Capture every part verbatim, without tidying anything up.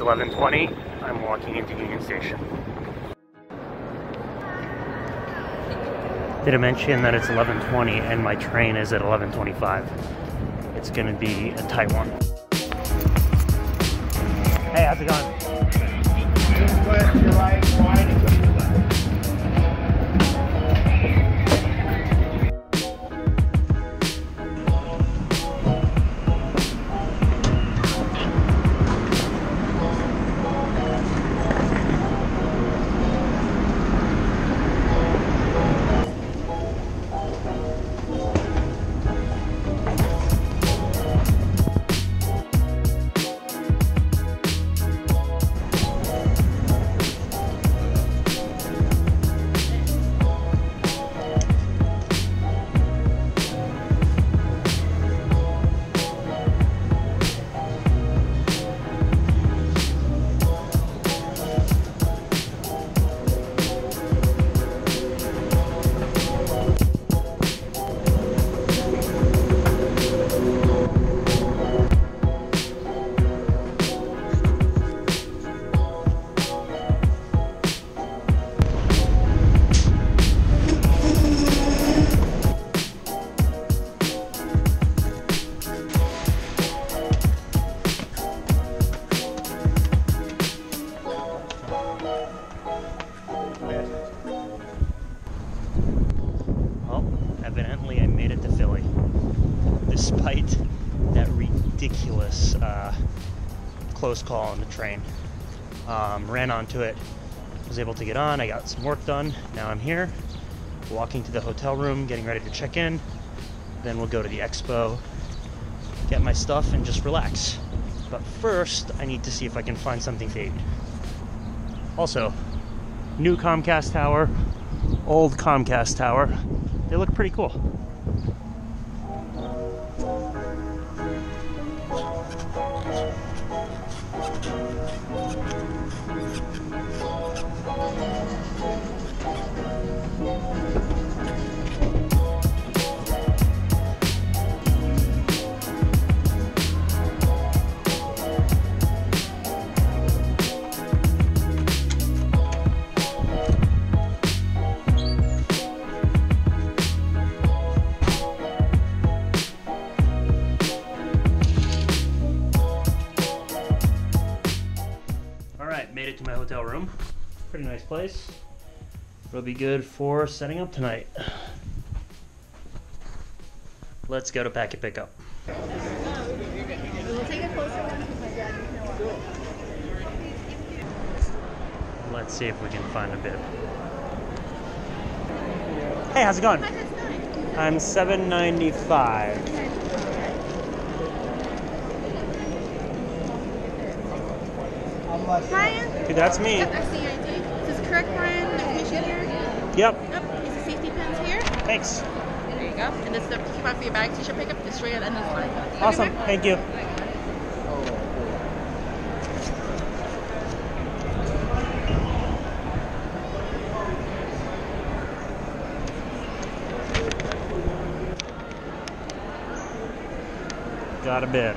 It's eleven twenty. I'm walking into Union Station. Did I mention that it's eleven twenty and my train is at eleven twenty-five? It's gonna be a tight one. Hey, how's it going? Just to your right, wide, and to your despite that ridiculous uh, close call on the train. Um, ran onto it, was able to get on, I got some work done, now I'm here, walking to the hotel room, getting ready to check in, then we'll go to the expo, get my stuff and just relax. But first, I need to see if I can find something to eat. Also, new Comcast Tower, old Comcast Tower, they look pretty cool. Hotel room, pretty nice place. It'll be good for setting up tonight. Let's go to packet pickup. We'll take a closer one because my dad doesn't know. Let's see if we can find a bib. Hey, how's it going? I'm seven ninety-five. Brian? Dude, that's me. Yep, I see your I D. Is this correct, Brian? There's mission here? Yep. Yep. Is the safety pins here? Thanks. There you go. And this is the keep on for your bag t-shirt pickup. Just straight on this line. Awesome. Okay, thank you. Got a bit.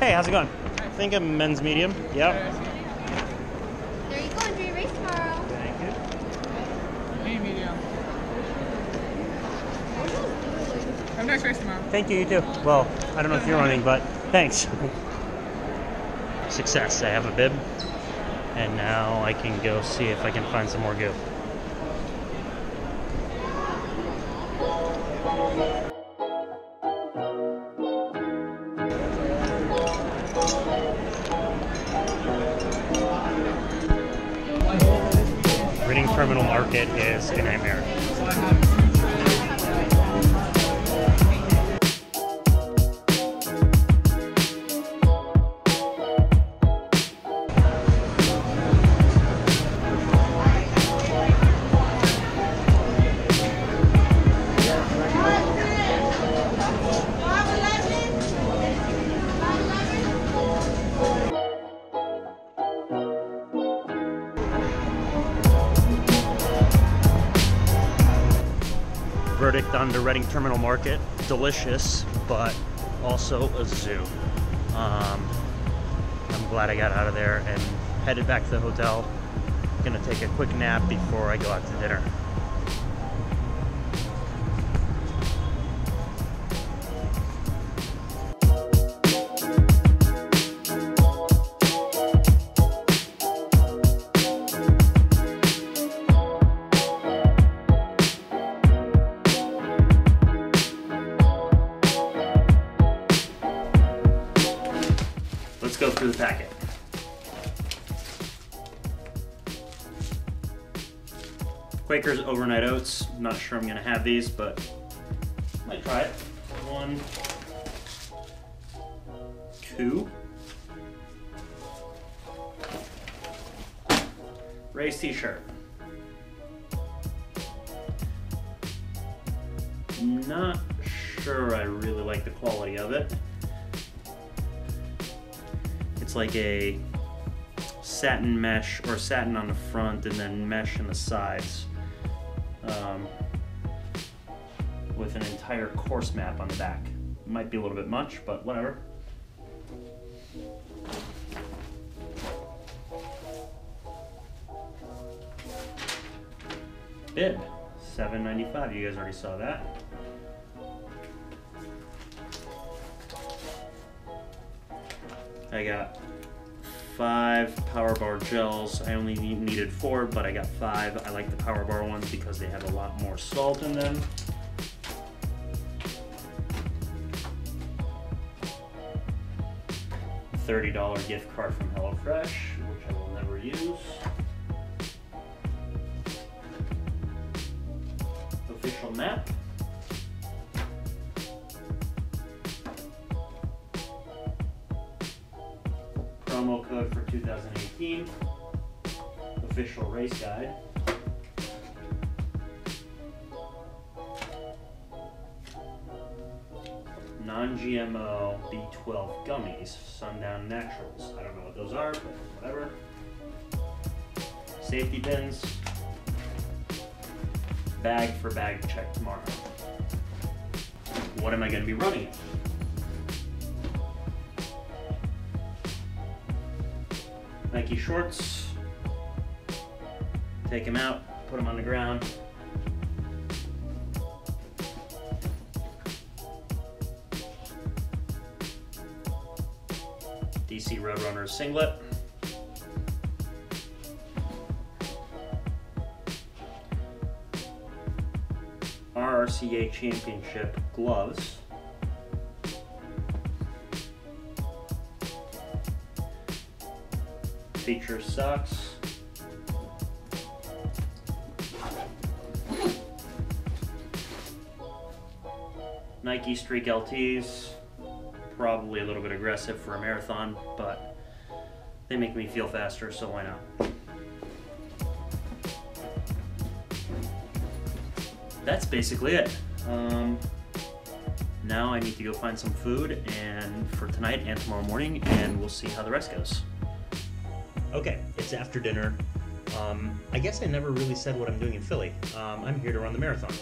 Hey, how's it going? I think I'm men's medium. Yep. There you go. Enjoy your race tomorrow. Thank you. Me medium. Have a nice race tomorrow. Thank you. You too. Well, I don't know if you're running, but thanks. Success. I have a bib, and now I can go see if I can find some more goo. Reading Terminal Market is a nightmare. Verdict on the Reading Terminal Market, delicious, but also a zoo. Um, I'm glad I got out of there and headed back to the hotel. Gonna take a quick nap before I go out to dinner. Let's go through the packet. Quaker's overnight oats. I'm not sure I'm gonna have these, but might try it. One, two. Ray's t-shirt. I'm not sure I really like the quality of it. It's like a satin mesh, or satin on the front and then mesh on the sides. Um, with an entire course map on the back. Might be a little bit much, but whatever. Bib, seven ninety-five, you guys already saw that. I got five Power Bar gels. I only needed four, but I got five. I like the Power Bar ones because they have a lot more salt in them. thirty dollar gift card from Hello Fresh, which I will never use. Official map. Promo code for two thousand eighteen, official race guide, non-G M O B twelve gummies, Sundown Naturals. I don't know what those are, but whatever. Safety pins, bag for bag check tomorrow. What am I going to be running in? Nike shorts, take them out, put them on the ground. D C Roadrunner singlet. R R C A championship gloves. Feature socks, Nike Streak L Ts, probably a little bit aggressive for a marathon, but they make me feel faster, so why not? That's basically it. Um, now I need to go find some food and for tonight and tomorrow morning, and we'll see how the rest goes. Okay, it's after dinner. Um, I guess I never really said what I'm doing in Philly. Um, I'm here to run the marathon.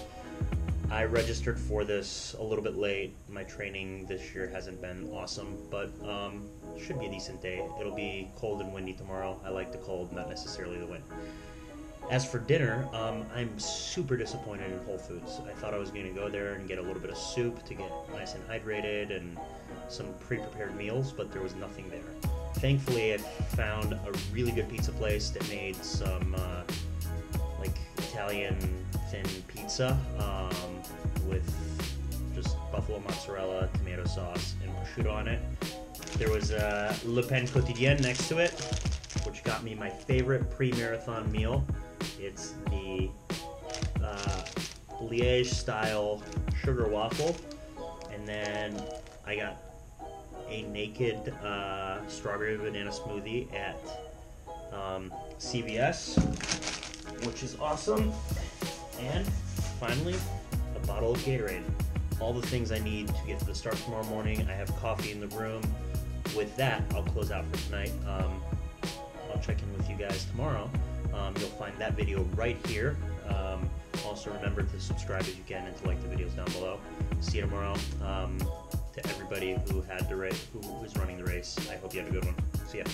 I registered for this a little bit late. My training this year hasn't been awesome, but um, should be a decent day. It'll be cold and windy tomorrow. I like the cold, not necessarily the wind. As for dinner, um, I'm super disappointed in Whole Foods. I thought I was gonna go there and get a little bit of soup to get nice and hydrated and some pre-prepared meals, but there was nothing there. Thankfully, I found a really good pizza place that made some uh, like Italian thin pizza um, with just buffalo mozzarella, tomato sauce, and prosciutto on it. There was uh, Le Pain Quotidien next to it, which got me my favorite pre-marathon meal. It's the uh, Liège style sugar waffle, and then I got a naked uh, strawberry banana smoothie at um, C V S, which is awesome. And finally, a bottle of Gatorade. All the things I need to get to the start tomorrow morning. I have coffee in the room. With that, I'll close out for tonight. Um, I'll check in with you guys tomorrow. Um, you'll find that video right here. Um, also remember to subscribe if you can and to like the videos down below. See you tomorrow. Um, to everybody. everybody who had the race, who was running the race. I hope you have a good one. See ya.